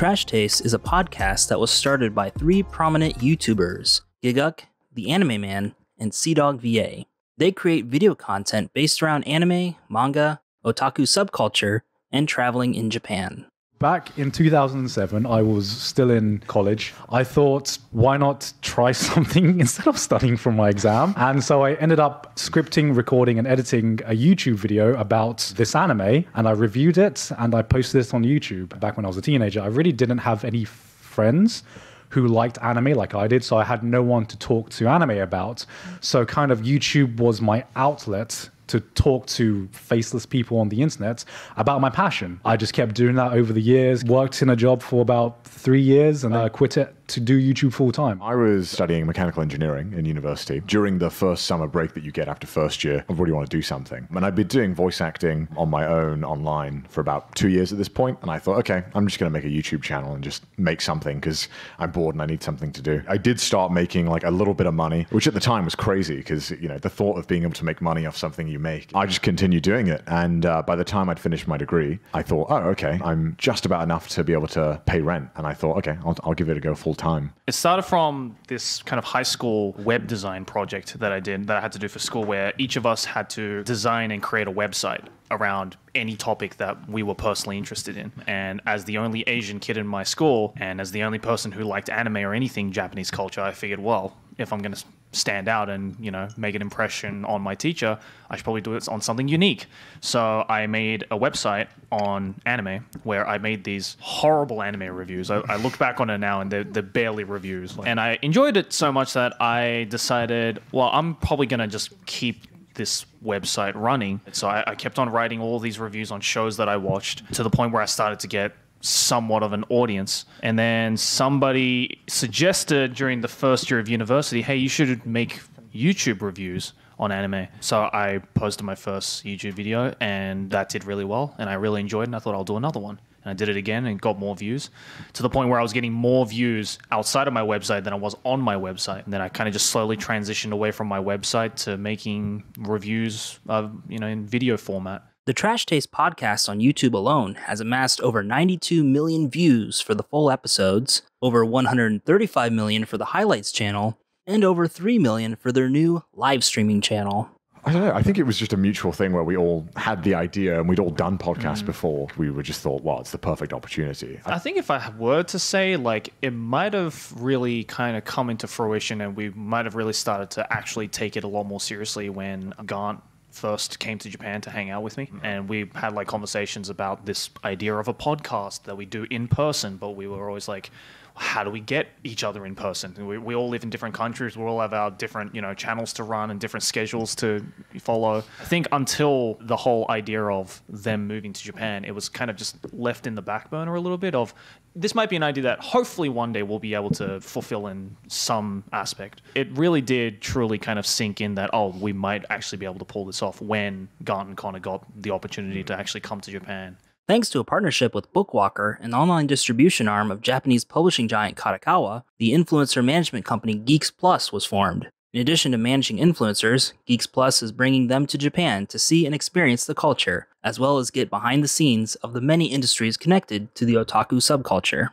Trash Taste is a podcast that was started by three prominent YouTubers, Gigguk, The Anime Man, and CDawgVA. They create video content based around anime, manga, otaku subculture, and traveling in Japan. Back in 2007, I was still in college. I thought, why not try something instead of studying for my exam? And so I ended up scripting, recording, and editing a YouTube video about this anime, and I reviewed it, and I posted it on YouTube. Back when I was a teenager, I really didn't have any friends who liked anime like I did, so I had no one to talk to anime about. So kind of YouTube was my outlet to talk to faceless people on the internet about my passion. I just kept doing that over the years, worked in a job for about 3 years, and I quit it to do YouTube full time. I was studying mechanical engineering in university. During the first summer break that you get after first year, I really want to do something. And I'd been doing voice acting on my own online for about 2 years at this point. And I thought, okay, I'm just going to make a YouTube channel and just make something because I'm bored and I need something to do. I did start making like a little bit of money, which at the time was crazy because, you know, the thought of being able to make money off something you make, I just continued doing it. And by the time I'd finished my degree, I thought, oh, okay, I'm just about enough to be able to pay rent. And I thought, okay, I'll give it a go full time. It started from this kind of high school web design project that I did, that I had to do for school, where each of us had to design and create a website around any topic that we were personally interested in. And as the only Asian kid in my school, and as the only person who liked anime or anything Japanese culture, I figured, well, if I'm going to stand out and, you know, make an impression on my teacher, I should probably do it on something unique. So I made a website on anime where I made these horrible anime reviews. I look back on it now and they're barely reviews. And I enjoyed it so much that I decided, well, I'm probably going to just keep this website running. So I kept on writing all these reviews on shows that I watched, to the point where I started to get somewhat of an audience. And then somebody suggested during the first year of university, hey, you should make YouTube reviews on anime. So I posted my first YouTube video, and that did really well, and I really enjoyed it, and I thought I'll do another one. And I did it again and got more views, to the point where I was getting more views outside of my website than I was on my website. And then I kind of just slowly transitioned away from my website to making reviews of, you know, in video format. The Trash Taste podcast on YouTube alone has amassed over 92 million views for the full episodes, over 135 million for the highlights channel, and over 3 million for their new live streaming channel. I don't know. I think it was just a mutual thing where we all had the idea, and we'd all done podcasts before. We were just thought, wow, it's the perfect opportunity. I think if I were to say, like, it might have really kind of come into fruition, and we might have really started to actually take it a lot more seriously when Garnt first came to Japan to hang out with me, and we had like conversations about this idea of a podcast that we do in person, but we were always like, how do we get each other in person? We all live in different countries. We all have our different, you know, channels to run and different schedules to follow. I think until the whole idea of them moving to Japan, it was kind of just left in the back burner a little bit of, this might be an idea that hopefully one day we'll be able to fulfill in some aspect. It really did truly kind of sink in that, oh, we might actually be able to pull this off when Garnt and Connor got the opportunity to actually come to Japan. Thanks to a partnership with Bookwalker, an online distribution arm of Japanese publishing giant Kadokawa, the influencer management company Geeks Plus was formed. In addition to managing influencers, Geeks Plus is bringing them to Japan to see and experience the culture, as well as get behind the scenes of the many industries connected to the otaku subculture.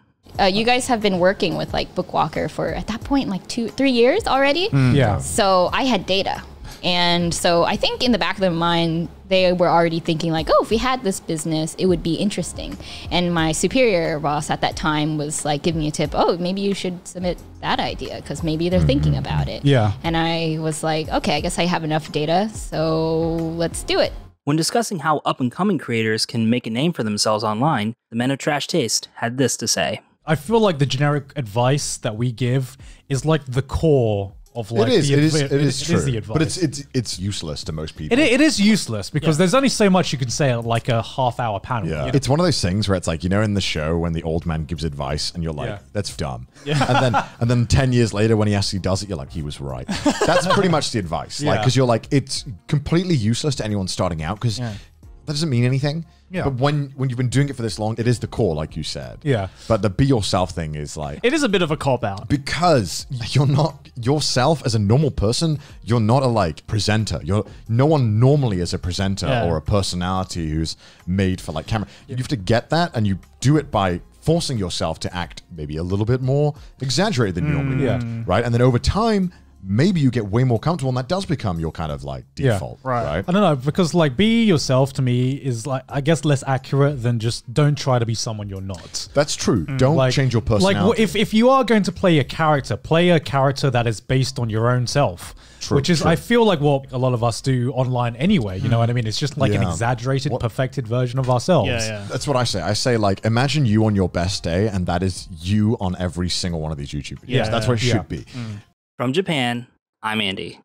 You guys have been working with like Bookwalker for, at that point, like 2-3 years already? Yeah. So I had data. And so I think in the back of their mind, they were already thinking like, oh, if we had this business, it would be interesting. And my superior boss at that time was like, giving me a tip. Oh, maybe you should submit that idea because maybe they're thinking about it. Yeah. And I was like, okay, I guess I have enough data, so let's do it. When discussing how up-and-coming creators can make a name for themselves online, the men of Trash Taste had this to say. I feel like the generic advice that we give is like the core of like it is the advice. But it's useless to most people. It is useless because there's only so much you can say at like a half-hour panel. Yeah. You know? It's one of those things where it's like, you know, in the show when the old man gives advice and you're like, that's dumb. Yeah. And then 10 years later when he actually does it, you're like, he was right. That's pretty much the advice. Like, because you're like, it's completely useless to anyone starting out because that doesn't mean anything. Yeah. But when you've been doing it for this long, it is the core, like you said. Yeah. But the be yourself thing is like... It is a bit of a cop-out. Because you're not yourself as a normal person. You're not a, like, presenter. No one normally is a presenter or a personality who's made for, like, camera. You have to get that, and you do it by forcing yourself to act maybe a little bit more exaggerated than you normally would, right? And then over time, maybe you get way more comfortable and that does become your kind of like default, right? I don't know, because like be yourself to me is like, I guess less accurate than just don't try to be someone you're not. That's true. Don't like, change your personality. Like if you are going to play a character that is based on your own self, which is, I feel like what a lot of us do online anyway, you know what I mean? It's just like an exaggerated, perfected version of ourselves. That's what I say. I say like, imagine you on your best day and that is you on every single one of these YouTube videos. That's what it should be. From Japan, I'm Andy.